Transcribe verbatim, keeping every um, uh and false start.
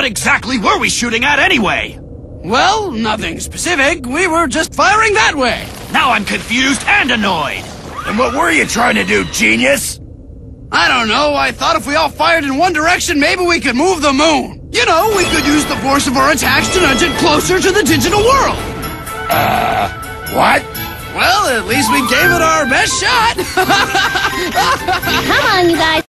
What exactly were we shooting at anyway? Well, nothing specific. We were just firing that way. Now I'm confused and annoyed. And what were you trying to do, genius? I don't know. I thought if we all fired in one direction, maybe we could move the moon. You know, we could use the force of our attacks to nudge it closer to the digital world. Uh, what? Well, at least we gave it our best shot. Come on, you guys.